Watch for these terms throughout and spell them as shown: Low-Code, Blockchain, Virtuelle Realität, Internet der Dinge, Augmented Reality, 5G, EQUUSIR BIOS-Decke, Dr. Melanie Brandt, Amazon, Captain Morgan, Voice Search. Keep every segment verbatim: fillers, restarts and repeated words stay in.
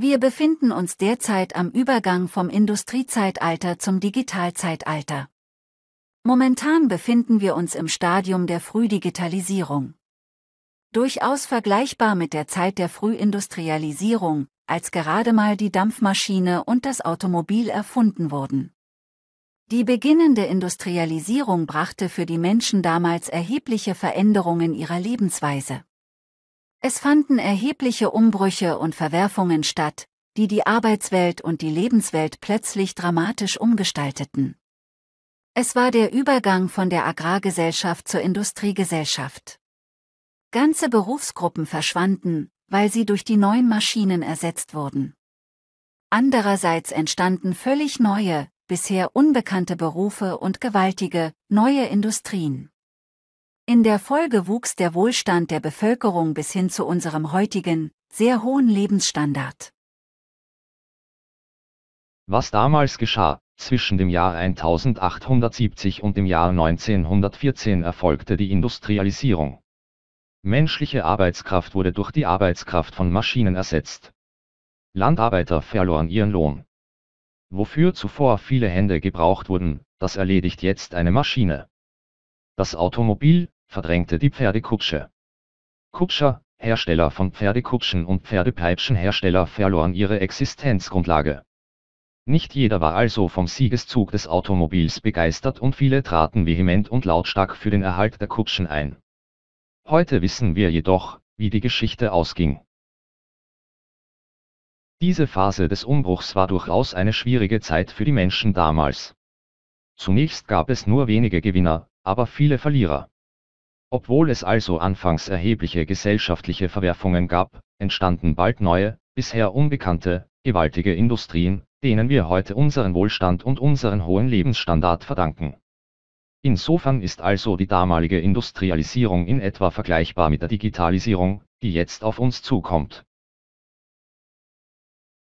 Wir befinden uns derzeit am Übergang vom Industriezeitalter zum Digitalzeitalter. Momentan befinden wir uns im Stadium der Frühdigitalisierung. Durchaus vergleichbar mit der Zeit der Frühindustrialisierung, als gerade mal die Dampfmaschine und das Automobil erfunden wurden. Die beginnende Industrialisierung brachte für die Menschen damals erhebliche Veränderungen ihrer Lebensweise. Es fanden erhebliche Umbrüche und Verwerfungen statt, die die Arbeitswelt und die Lebenswelt plötzlich dramatisch umgestalteten. Es war der Übergang von der Agrargesellschaft zur Industriegesellschaft. Ganze Berufsgruppen verschwanden, weil sie durch die neuen Maschinen ersetzt wurden. Andererseits entstanden völlig neue, bisher unbekannte Berufe und gewaltige, neue Industrien. In der Folge wuchs der Wohlstand der Bevölkerung bis hin zu unserem heutigen, sehr hohen Lebensstandard. Was damals geschah, zwischen dem Jahr achtzehnhundertsiebzig und dem Jahr neunzehnhundertvierzehn erfolgte die Industrialisierung. Menschliche Arbeitskraft wurde durch die Arbeitskraft von Maschinen ersetzt. Landarbeiter verloren ihren Lohn. Wofür zuvor viele Hände gebraucht wurden, das erledigt jetzt eine Maschine. Das Automobil verdrängte die Pferdekutsche. Kutscher, Hersteller von Pferdekutschen und Pferdepeitschenhersteller verloren ihre Existenzgrundlage. Nicht jeder war also vom Siegeszug des Automobils begeistert und viele traten vehement und lautstark für den Erhalt der Kutschen ein. Heute wissen wir jedoch, wie die Geschichte ausging. Diese Phase des Umbruchs war durchaus eine schwierige Zeit für die Menschen damals. Zunächst gab es nur wenige Gewinner, aber viele Verlierer. Obwohl es also anfangs erhebliche gesellschaftliche Verwerfungen gab, entstanden bald neue, bisher unbekannte, gewaltige Industrien, denen wir heute unseren Wohlstand und unseren hohen Lebensstandard verdanken. Insofern ist also die damalige Industrialisierung in etwa vergleichbar mit der Digitalisierung, die jetzt auf uns zukommt.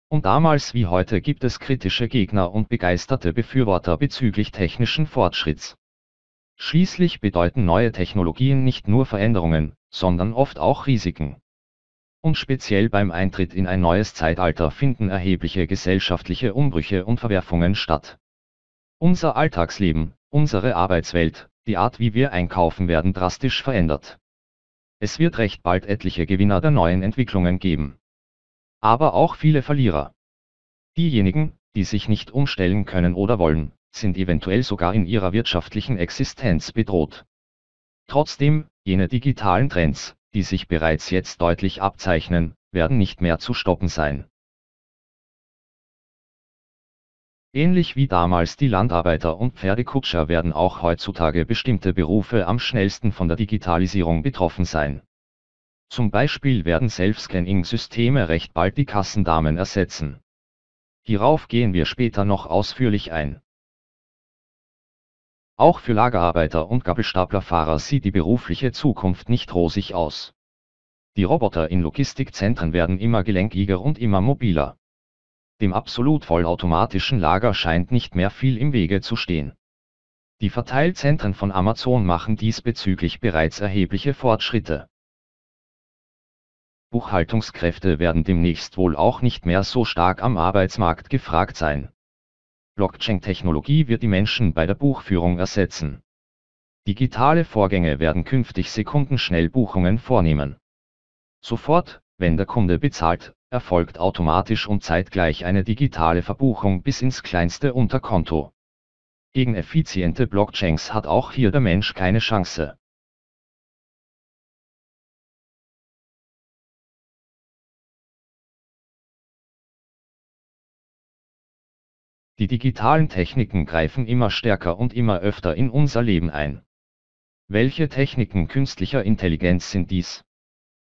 Und damals wie heute gibt es kritische Gegner und begeisterte Befürworter bezüglich technischen Fortschritts. Schließlich bedeuten neue Technologien nicht nur Veränderungen, sondern oft auch Risiken. Und speziell beim Eintritt in ein neues Zeitalter finden erhebliche gesellschaftliche Umbrüche und Verwerfungen statt. Unser Alltagsleben, unsere Arbeitswelt, die Art wie wir einkaufen werden drastisch verändert. Es wird recht bald etliche Gewinner der neuen Entwicklungen geben. Aber auch viele Verlierer. Diejenigen, die sich nicht umstellen können oder wollen, sind eventuell sogar in ihrer wirtschaftlichen Existenz bedroht. Trotzdem, jene digitalen Trends, die sich bereits jetzt deutlich abzeichnen, werden nicht mehr zu stoppen sein. Ähnlich wie damals die Landarbeiter und Pferdekutscher werden auch heutzutage bestimmte Berufe am schnellsten von der Digitalisierung betroffen sein. Zum Beispiel werden Self-Scanning-Systeme recht bald die Kassendamen ersetzen. Hierauf gehen wir später noch ausführlich ein. Auch für Lagerarbeiter und Gabelstaplerfahrer sieht die berufliche Zukunft nicht rosig aus. Die Roboter in Logistikzentren werden immer gelenkiger und immer mobiler. Dem absolut vollautomatischen Lager scheint nicht mehr viel im Wege zu stehen. Die Verteilzentren von Amazon machen diesbezüglich bereits erhebliche Fortschritte. Buchhaltungskräfte werden demnächst wohl auch nicht mehr so stark am Arbeitsmarkt gefragt sein. Blockchain-Technologie wird die Menschen bei der Buchführung ersetzen. Digitale Vorgänge werden künftig sekundenschnell Buchungen vornehmen. Sofort, wenn der Kunde bezahlt, erfolgt automatisch und zeitgleich eine digitale Verbuchung bis ins kleinste Unterkonto. Gegen effiziente Blockchains hat auch hier der Mensch keine Chance. Die digitalen Techniken greifen immer stärker und immer öfter in unser Leben ein. Welche Techniken künstlicher Intelligenz sind dies?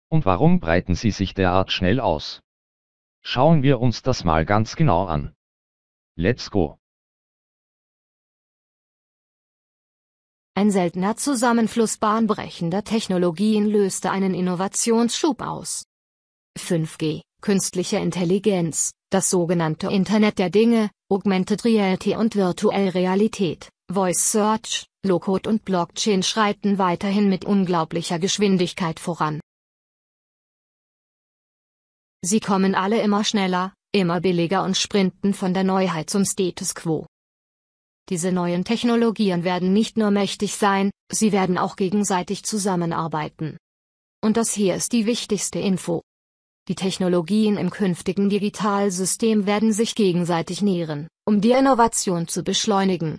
Und warum breiten sie sich derart schnell aus? Schauen wir uns das mal ganz genau an. Let's go! Ein seltener Zusammenfluss bahnbrechender Technologien löste einen Innovationsschub aus. fünf G, künstliche Intelligenz, das sogenannte Internet der Dinge, Augmented Reality und virtuelle Realität, Voice Search, Low-Code und Blockchain schreiten weiterhin mit unglaublicher Geschwindigkeit voran. Sie kommen alle immer schneller, immer billiger und sprinten von der Neuheit zum Status Quo. Diese neuen Technologien werden nicht nur mächtig sein, sie werden auch gegenseitig zusammenarbeiten. Und das hier ist die wichtigste Info. Die Technologien im künftigen Digitalsystem werden sich gegenseitig nähren, um die Innovation zu beschleunigen.